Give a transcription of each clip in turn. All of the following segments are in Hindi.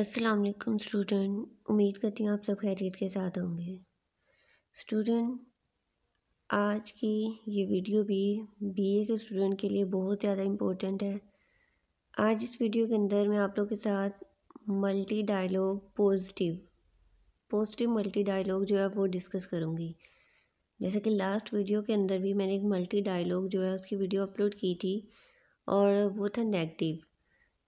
अस्सलाम वालेकुम स्टूडेंट, उम्मीद करती हूँ आप सब खैरियत के साथ होंगे। स्टूडेंट, आज की ये वीडियो भी बीए के स्टूडेंट के लिए बहुत ज़्यादा इम्पोर्टेंट है। आज इस वीडियो के अंदर मैं आप लोग के साथ multi dialogue positive multi dialogue जो है वो डिस्कस करूँगी। जैसे कि लास्ट वीडियो के अंदर भी मैंने एक मल्टी डायलॉग जो है उसकी वीडियो अपलोड की थी और वो था नेगेटिव,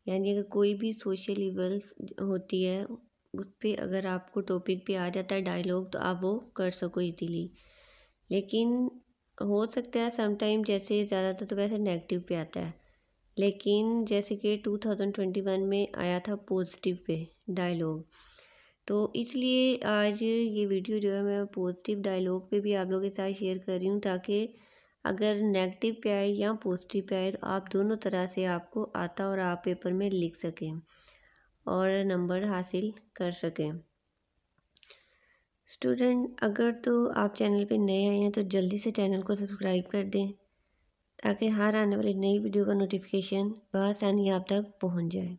यानी अगर कोई भी सोशल इवेंट्स होती है उस पर अगर आपको टॉपिक पे आ जाता है डायलॉग तो आप वो कर सको इजीली। लेकिन हो सकता है समटाइम, जैसे ज़्यादातर तो वैसे नेगेटिव पे आता है, लेकिन जैसे कि 2021 में आया था पॉजिटिव पे डायलॉग, तो इसलिए आज ये वीडियो जो है मैं पॉजिटिव डायलॉग पे भी आप लोगों के साथ शेयर कर रही हूँ, ताकि अगर नेगेटिव पे आए या पॉजिटिव पे आए तो आप दोनों तरह से आपको आता और आप पेपर में लिख सकें और नंबर हासिल कर सकें। स्टूडेंट, अगर तो आप चैनल पे नए आए हैं तो जल्दी से चैनल को सब्सक्राइब कर दें, ताकि हर आने वाली नई वीडियो का नोटिफिकेशन बआसानी आप तक पहुंच जाए।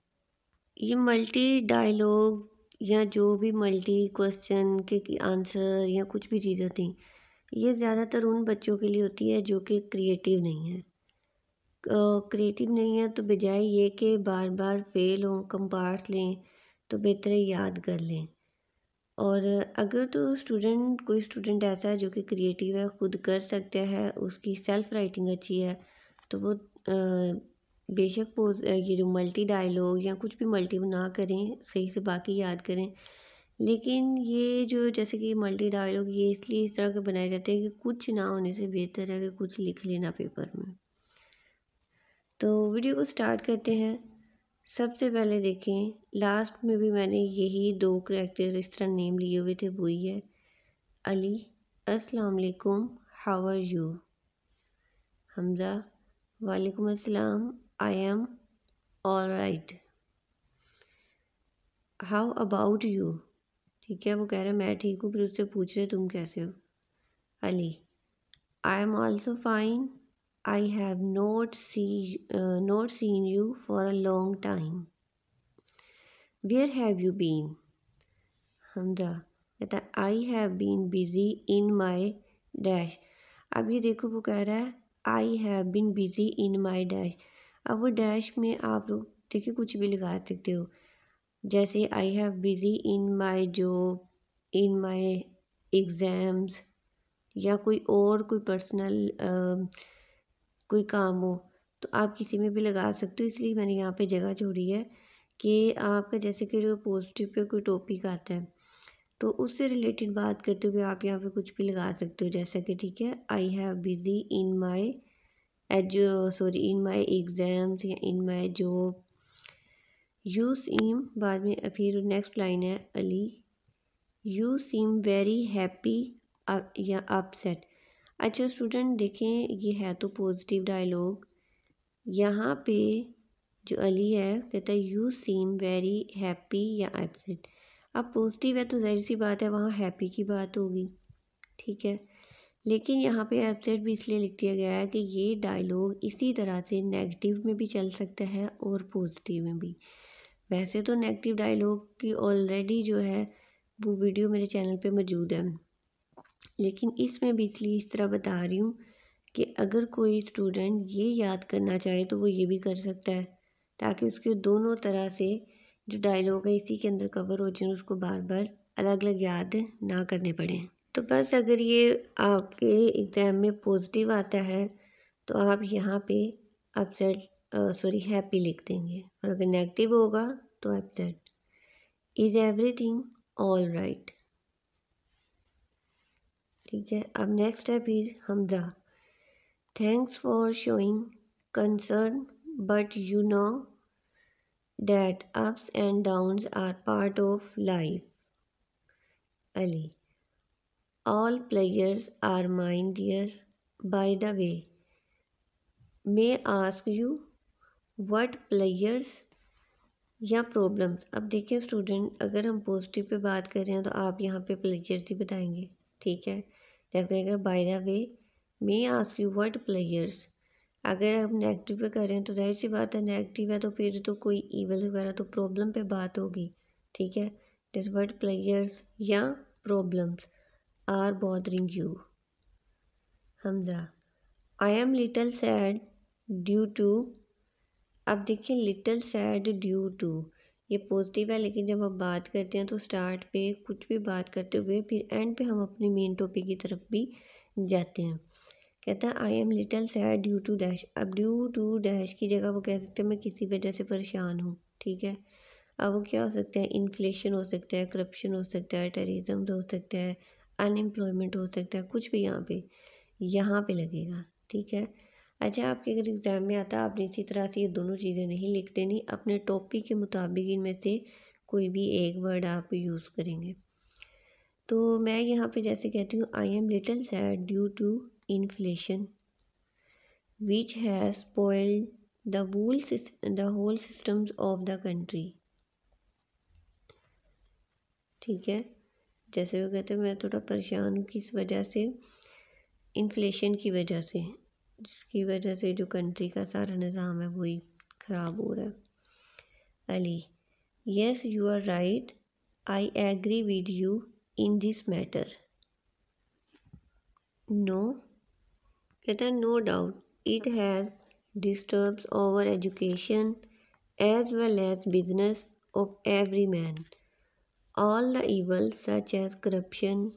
ये मल्टी डायलॉग या जो भी मल्टी क्वेश्चन के आंसर या कुछ भी चीज़ होती, ये ज़्यादातर उन बच्चों के लिए होती है जो कि क्रिएटिव नहीं है, तो बजाय ये कि बार बार फेल हों, कम पार्ट्स लें तो बेहतर याद कर लें। और अगर तो कोई स्टूडेंट ऐसा है जो कि क्रिएटिव है, ख़ुद कर सकता है, उसकी सेल्फ राइटिंग अच्छी है, तो वो बेशक ये जो मल्टी डायलॉग या कुछ भी मल्टी ना करें, सही से बाकी याद करें। लेकिन ये जो जैसे कि मल्टी डायलॉग ये इसलिए इस तरह के बनाए जाते हैं कि कुछ ना होने से बेहतर है कि कुछ लिख लेना पेपर में। तो वीडियो को स्टार्ट करते हैं। सबसे पहले देखें, लास्ट में भी मैंने यही दो करैक्टर इस तरह नेम लिए हुए थे, वही है अली, अस्सलाम वालेकुम, हाउ आर यू। हमज़ा, वालेकुम अस्सलाम, I am all right. How about you, ठीक है, वो कह रहा है मैं ठीक हूँ, फिर उससे पूछ रहे तुम कैसे हो। Ali, I am also fine, I have not seen you for a long time, where have you been. Hamda कहता है I have been busy in my dash. अब ये देखो वो कह रहा है I have been busy in my dash. अब वो डैश में आप लोग देखिए कुछ भी लगा सकते हो, जैसे I have busy in my job, in my exams, या कोई और कोई पर्सनल कोई काम हो तो आप किसी में भी लगा सकते हो। इसलिए मैंने यहाँ पे जगह छोड़ी है कि आपका जैसे कि जो पॉजिटिव पे कोई टॉपिक आता है तो उससे रिलेटेड बात करते हुए आप यहाँ पे कुछ भी लगा सकते हो, जैसा कि ठीक है I have busy in my exams या in my job. You seem, बाद में फिर नेक्स्ट लाइन है Ali, you seem very happy या अपसेट। अच्छा स्टूडेंट देखें, ये है तो पॉजिटिव डायलॉग, यहाँ पे जो अली है कहता है यू सीम वेरी हैप्पी या अपसेट। अब पॉजिटिव है तो ज़ाहिर सी बात है वहाँ हैप्पी की बात होगी, ठीक है, लेकिन यहाँ पे अपसेट भी इसलिए लिख दिया गया है कि ये डायलॉग इसी तरह से नेगेटिव में भी चल सकता है और पॉजिटिव में भी। वैसे तो नेगेटिव डायलॉग की ऑलरेडी जो है वो वीडियो मेरे चैनल पे मौजूद है, लेकिन इसमें भी इसलिए इस तरह बता रही हूँ कि अगर कोई स्टूडेंट ये याद करना चाहे तो वो ये भी कर सकता है, ताकि उसके दोनों तरह से जो डायलॉग है इसी के अंदर कवर हो जाए, उसको बार बार अलग अलग याद ना करने पड़े। तो बस अगर ये आपके एग्ज़ाम में पॉजिटिव आता है तो आप यहाँ पे अपसेट हैप्पी लिख देंगे, और अगर नेगेटिव होगा तो upset. Is everything all right, ठीक है। अब नेक्स्ट है फिर Hamza, thanks for showing concern but you know that ups and downs are part of life. Ali, all players are mine dear, by the way may ask you what players या प्रॉब्लम्स। अब देखिए स्टूडेंट, अगर हम पॉजिटिव पे बात कर रहे हैं तो आप यहाँ पे प्लेयर्स ही बताएंगे, ठीक है, जब कहेगा by the way may ask you what players. अगर हम नेगेटिव पे कर रहे हैं तो जाहिर सी बात है नेगेटिव है तो फिर तो कोई ईवल वगैरह तो प्रॉब्लम पे बात होगी, ठीक है। डिसवर्ड प्लेयर्स या problems are bothering you. Hamza I am little sad due to, अब देखिए लिटल सैड ड्यू टू ये पॉजिटिव है, लेकिन जब आप बात करते हैं तो स्टार्ट पे कुछ भी बात करते हुए फिर एंड पे हम अपने मेन टॉपिक की तरफ भी जाते हैं। कहता है I am little sad due to dash, अब ड्यू टू डैश की जगह वो कह सकते हैं मैं किसी वजह से परेशान हूँ, ठीक है। अब वो क्या हो सकता है, इन्फ्लेशन हो सकता है, करप्शन हो सकता है, टेररिज्म हो सकता है, अनएम्प्लॉयमेंट हो सकता है, कुछ भी यहाँ पे लगेगा, ठीक है। अच्छा आपके अगर एग्ज़ाम में आता आपने इसी तरह से ये दोनों चीज़ें नहीं लिख देनी, अपने टॉपिक के मुताबिक इनमें से कोई भी एक वर्ड आप यूज़ करेंगे। तो मैं यहाँ पे जैसे कहती हूँ I am little sad due to inflation which has spoiled the whole systems of the country, ठीक है। जैसे वो कहते हैं मैं थोड़ा परेशान हूँ किस वजह से, इन्फ्लेशन की वजह से, जिसकी वजह से जो कंट्री का सारा निज़ाम है वही ख़राब हो रहा है। Ali yes you are right I agree with you in this matter. No कहता है no doubt it has disturbs our education as well as business of every man. All the evils such as corruption,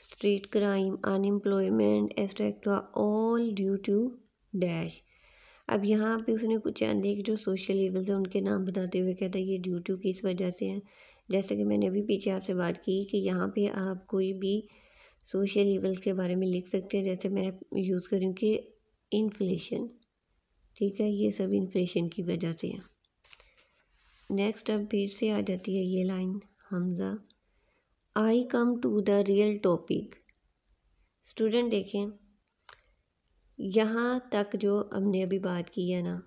street crime, unemployment, extract all due to dash. अब यहाँ पे उसने कुछ आंदे कि जो सोशल इवेल्स हैं उनके नाम बताते हुए कहता है ये ड्यू टू किस वजह से हैं। जैसे कि मैंने अभी पीछे आपसे बात की कि यहाँ पे आप कोई भी सोशल इवेल्स के बारे में लिख सकते हैं, जैसे मैं यूज़ करूँ कि इन्फ्लेशन, ठीक है, ये सब इन्फ्लेशन की वजह से है। नेक्स्ट अब फिर से आ जाती है ये line Hamza I come to the real topic. Student देखें यहाँ तक जो हमने अभी बात की है ना,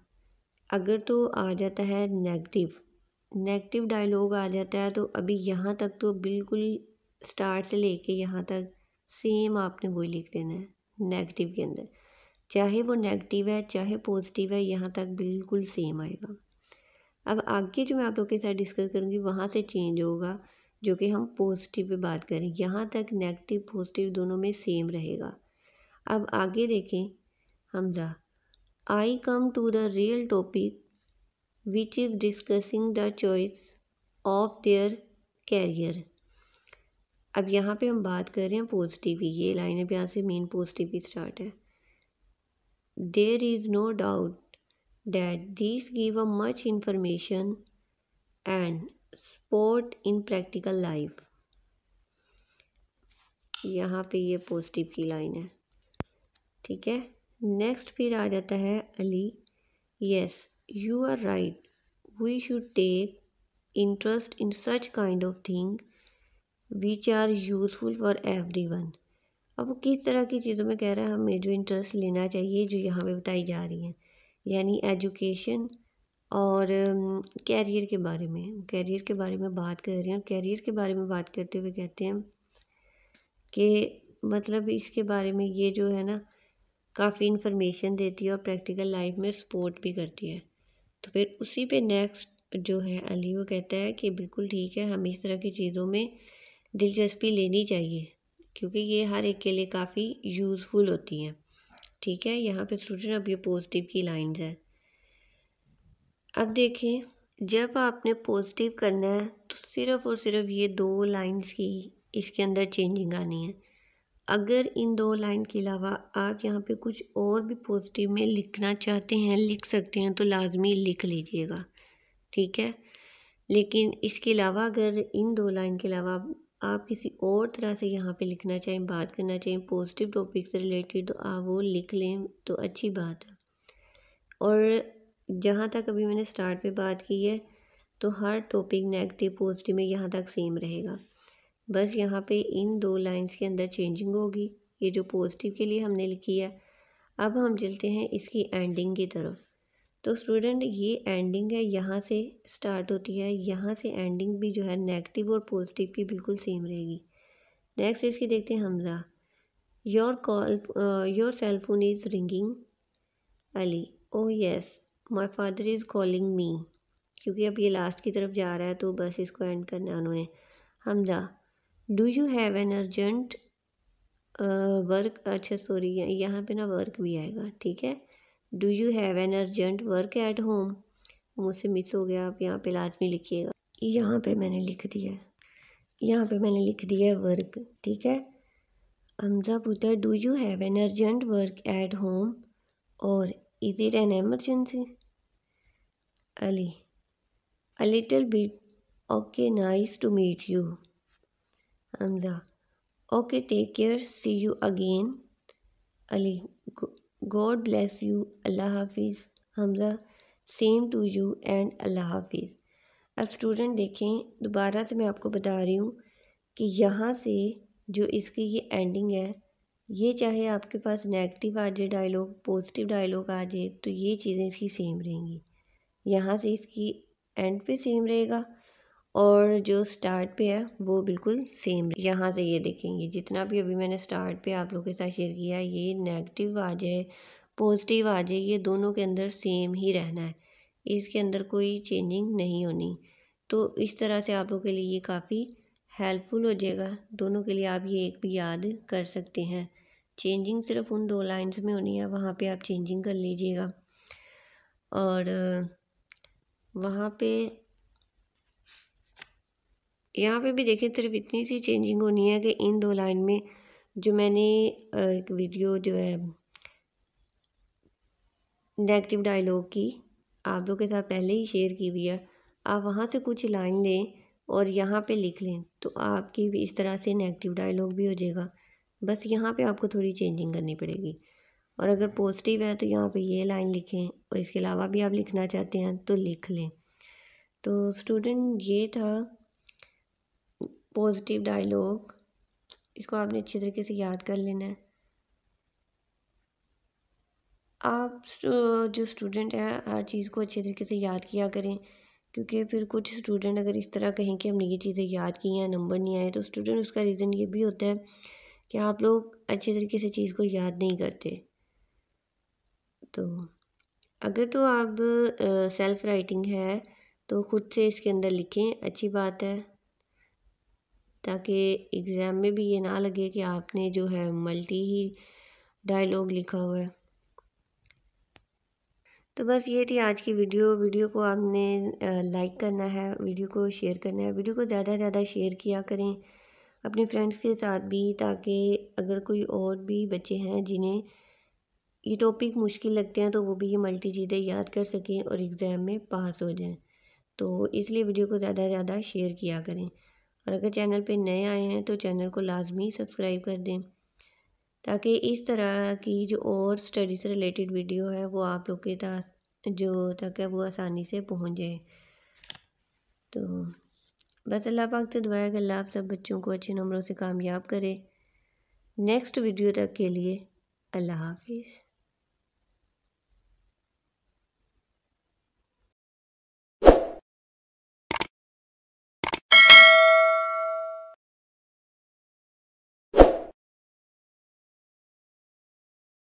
अगर तो आ जाता है नेगेटिव डायलॉग आ जाता है, तो अभी यहाँ तक तो बिल्कुल स्टार्ट से लेके यहाँ तक सेम आपने वही लिख देना है नेगेटिव के अंदर, चाहे वो नेगेटिव है चाहे पॉजिटिव है, यहाँ तक बिल्कुल सेम आएगा। अब आगे जो मैं आप लोग के साथ डिस्कस करूँगी वहाँ से चेंज होगा, जो कि हम पॉजिटिव पे बात करें, यहाँ तक नेगेटिव पॉजिटिव दोनों में सेम रहेगा। अब आगे देखें Hamza I come to the real topic which is discussing the choice of their career. अब यहाँ पे हम बात कर रहे हैं पॉजिटिव की, ये लाइन पे यहाँ से मेन पॉजिटिव की स्टार्ट है। There is no doubt that this give a much information and support in practical life. यहाँ पे ये पॉजिटिव की लाइन है, ठीक है। नेक्स्ट फिर आ जाता है Ali yes you are right we should take interest in such kind of thing which are useful for everyone. अब वो किस तरह की चीज़ों में कह रहा है हमें जो इंटरेस्ट लेना चाहिए जो यहाँ पे बताई जा रही है, यानी एजुकेशन और कैरियर के बारे में, कैरियर के बारे में बात कर रहे हैं। कैरियर के बारे में बात करते हुए कहते हैं कि मतलब इसके बारे में ये जो है ना काफ़ी इन्फॉर्मेशन देती है और प्रैक्टिकल लाइफ में सपोर्ट भी करती है। तो फिर उसी पे नेक्स्ट जो है अली वो कहता है कि बिल्कुल ठीक है, हमें इस तरह की चीज़ों में दिलचस्पी लेनी चाहिए क्योंकि ये हर एक के लिए काफ़ी यूज़फुल होती हैं, ठीक है। यहाँ पर स्टूडेंट अब ये पॉजिटिव की लाइन्स हैं। अब देखें जब आपने पॉजिटिव करना है तो सिर्फ़ और सिर्फ ये दो लाइंस की इसके अंदर चेंजिंग आनी है। अगर इन दो लाइन के अलावा आप यहाँ पे कुछ और भी पॉजिटिव में लिखना चाहते हैं, लिख सकते हैं, तो लाजमी लिख लीजिएगा, ठीक है। लेकिन इसके अलावा अगर इन दो लाइन के अलावा आप किसी और तरह से यहाँ पे लिखना चाहें, बात करना चाहें पॉजिटिव टॉपिक से रिलेटेड, तो आप वो लिख लें तो अच्छी बात है। और जहाँ तक अभी मैंने स्टार्ट पे बात की है तो हर टॉपिक नेगेटिव पॉजिटिव में यहाँ तक सेम रहेगा, बस यहाँ पे इन दो लाइंस के अंदर चेंजिंग होगी, ये जो पॉजिटिव के लिए हमने लिखी है। अब हम चलते हैं इसकी एंडिंग की तरफ। तो स्टूडेंट ये एंडिंग है यहाँ से स्टार्ट होती है, यहाँ से एंडिंग भी जो है नेगेटिव और पॉजिटिव की बिल्कुल सेम रहेगी। नेक्स्ट इसकी देखते हैं Hamza your cell phone is ringing. Ali oh yes My father is calling me. क्योंकि अब ये लास्ट की तरफ जा रहा है तो बस इसको एंड करना है उन्होंने। Hamza, do you have an urgent work, अच्छा सॉरी यहाँ पे ना वर्क भी आएगा, ठीक है। Do you have an urgent work at home, मुझसे मिस हो गया, आप यहाँ पे लाजमी लिखिएगा। यहाँ पे मैंने लिख दिया है, यहाँ पे मैंने लिख दिया है वर्क, ठीक है। हमजा पूछता है do you have an urgent work at home और is it an emergency. Ali, a little bit, okay nice to meet you. Hamza, okay take care, see you again. Ali, God bless you, अल्लाह हाफिज़। Hamza, same to you and अल्लाह हाफिज़। अब स्टूडेंट देखें, दोबारा से मैं आपको बता रही हूँ कि यहाँ से जो इसकी ये एंडिंग है, ये चाहे आपके पास नेगेटिव आ जाए डायलॉग, पॉजिटिव डायलॉग आ जाए, तो ये चीज़ें इसकी सेम रहेंगी। यहाँ से इसकी एंड पे सेम रहेगा और जो स्टार्ट पे है वो बिल्कुल सेम। यहाँ से ये देखेंगे जितना भी अभी मैंने स्टार्ट पे आप लोगों के साथ शेयर किया, ये नेगेटिव आ जाए पॉजिटिव आ जाए, ये दोनों के अंदर सेम ही रहना है, इसके अंदर कोई चेंजिंग नहीं होनी। तो इस तरह से आप लोगों के लिए ये काफ़ी हेल्पफुल हो जाएगा, दोनों के लिए आप ये एक भी याद कर सकते हैं। चेंजिंग सिर्फ उन दो लाइन्स में होनी है, वहाँ पर आप चेंजिंग कर लीजिएगा और वहाँ पे यहाँ पे भी देखें सिर्फ इतनी सी चेंजिंग होनी है कि इन दो लाइन में जो मैंने एक वीडियो जो है नेगेटिव डायलॉग की आप लोगों के साथ पहले ही शेयर की हुई है, आप वहाँ से कुछ लाइन लें और यहाँ पे लिख लें तो आपकी भी इस तरह से नेगेटिव डायलॉग भी हो जाएगा। बस यहाँ पे आपको थोड़ी चेंजिंग करनी पड़ेगी। और अगर पॉजिटिव है तो यहाँ पे ये लाइन लिखें और इसके अलावा भी आप लिखना चाहते हैं तो लिख लें। तो स्टूडेंट ये था पॉजिटिव डायलॉग, इसको आपने अच्छे तरीके से याद कर लेना है। आप जो स्टूडेंट है हर चीज़ को अच्छे तरीके से याद किया करें, क्योंकि फिर कुछ स्टूडेंट अगर इस तरह कहें कि हमने ये चीज़ें याद की हैं नंबर नहीं आए, तो स्टूडेंट उसका रीज़न ये भी होता है कि आप लोग अच्छे तरीके से चीज़ को याद नहीं करते। तो अगर तो आप सेल्फ राइटिंग है तो ख़ुद से इसके अंदर लिखें, अच्छी बात है, ताकि एग्ज़ाम में भी ये ना लगे कि आपने जो है मल्टी ही डायलॉग लिखा हुआ है। तो बस ये थी आज की वीडियो। वीडियो को आपने लाइक करना है, वीडियो को शेयर करना है, वीडियो को ज़्यादा से ज़्यादा शेयर किया करें अपने फ्रेंड्स के साथ भी, ताकि अगर कोई और भी बच्चे हैं जिन्हें ये टॉपिक मुश्किल लगते हैं तो वो भी ये मल्टी चीज़ें याद कर सकें और एग्ज़ाम में पास हो जाएं। तो इसलिए वीडियो को ज़्यादा से ज़्यादा शेयर किया करें और अगर चैनल पे नए आए हैं तो चैनल को लाजमी सब्सक्राइब कर दें, ताकि इस तरह की जो और स्टडी से रिलेटेड वीडियो है वो आप लोग के तक है वो आसानी से पहुँच जाए। तो बस अल्लाह पाक से दुआ है कि अल्लाह आप सब बच्चों को अच्छे नंबरों से कामयाब करे। नेक्स्ट वीडियो तक के लिए अल्लाह हाफिज़।